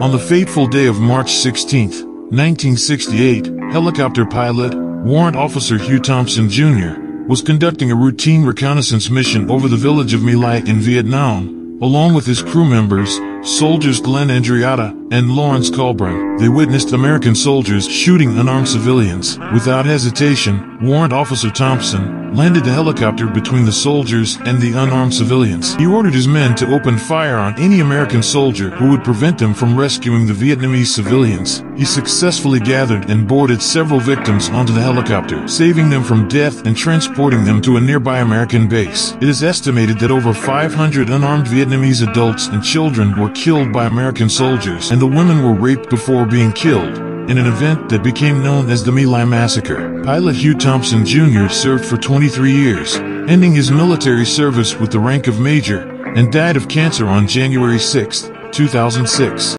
On the fateful day of March 16, 1968, helicopter pilot, Warrant Officer Hugh Thompson Jr. was conducting a routine reconnaissance mission over the village of My Lai in Vietnam, along with his crew members, soldiers Glenn Andreotta and Lawrence Colburn. They witnessed American soldiers shooting unarmed civilians. Without hesitation, Warrant Officer Thompson landed the helicopter between the soldiers and the unarmed civilians. He ordered his men to open fire on any American soldier who would prevent them from rescuing the Vietnamese civilians. He successfully gathered and boarded several victims onto the helicopter, saving them from death and transporting them to a nearby American base. It is estimated that over 500 unarmed Vietnamese adults and children were killed by American soldiers, and the women were raped before being killed, in an event that became known as the My Lai Massacre. Pilot Hugh Thompson Jr. served for 23 years, ending his military service with the rank of major, and died of cancer on January 6, 2006.